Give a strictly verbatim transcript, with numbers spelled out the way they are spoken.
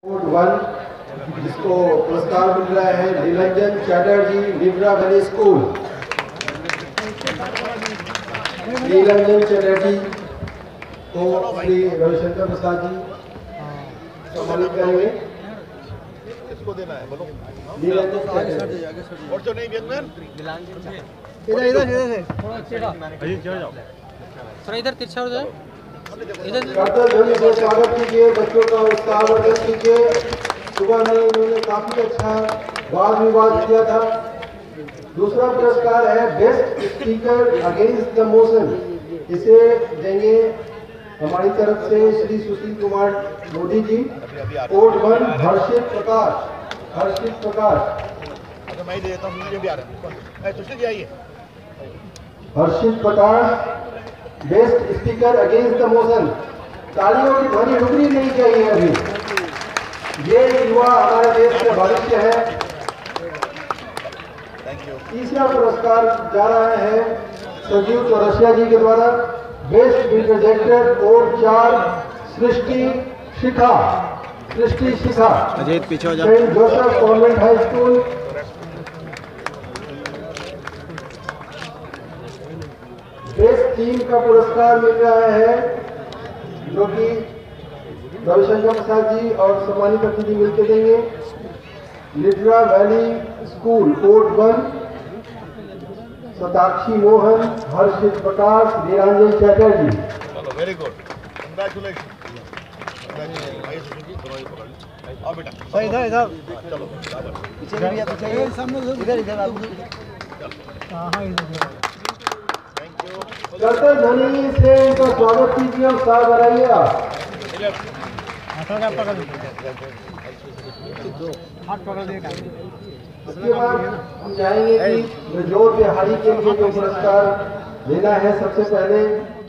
One जिसको पुरस्कार मिल रहा है निलंजन चैटर्जी विब्रा वैली स्कूल। निलंजन चैटर्जी को श्री रविशंकर प्रसाद जी सम्मानित करेंगे। इसको देना है बोलो निलंजन चैटर्जी। और जो नहीं विज्ञान इधर इधर इधर थोड़ा सीधा अजी चले जाओ सर, इधर तिरछा हो जाओ। स्वागत कीजिए बच्चों का, उसका आवर्धन कीजिए। सुबह में उन्होंने काफी अच्छा वाद विवाद किया था। दूसरा पुरस्कार है best speaker against the motion, इसे देंगे हमारी तरफ से श्री सुशील कुमार मोदी जी। कोर्ट वन हर्षित प्रकाश, हर्षित प्रकाश मैं देता हूँ, Harshit Prakash best speaker against the motion. तालियों की ध्वनि रुकनी नहीं चाहिए अभी, ये युवा हमारे देश का भविष्य है। तीसरा पुरस्कार जा रहा है संजीव चौरसिया जी के द्वारा बेस्ट प्रेजेंटर कोर्ट चार Srishti Shikha, Srishti Shikha Saint Joseph convent high school. Best team का पुरस्कार मिल रहा है जो कि रविशंकर प्रसाद जी और सम्मानित अतिथि मिलकर देंगे। Litera valley school court one Satakshi Mohan, Harshit Prakash, Niranjan Chatterjee. चलो वेरी गुड, कंग्रेचुलेशन। चलते धनी से इनका स्वागत कीजिए और साथ बढ़ाइए। आप इसके बाद हम चाहेंगे कि जोर बिहारी के लिए जो पुरस्कार लेना है सबसे पहले